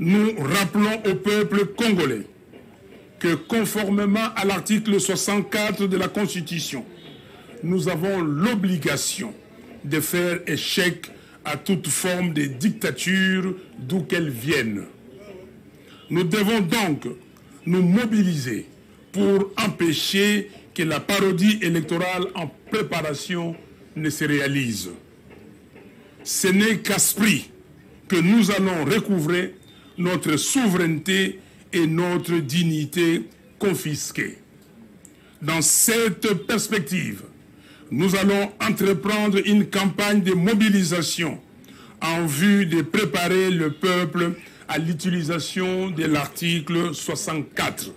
nous rappelons au peuple congolais que conformément à l'article 64 de la Constitution, nous avons l'obligation de faire échec à toute forme de dictature d'où qu'elle vienne. Nous devons donc nous mobiliser pour empêcher que la parodie électorale en préparation ne se réalise. Ce n'est qu'à ce prix que nous allons recouvrer notre souveraineté et notre dignité confisquées. Dans cette perspective, nous allons entreprendre une campagne de mobilisation en vue de préparer le peuple à l'utilisation de l'article 64.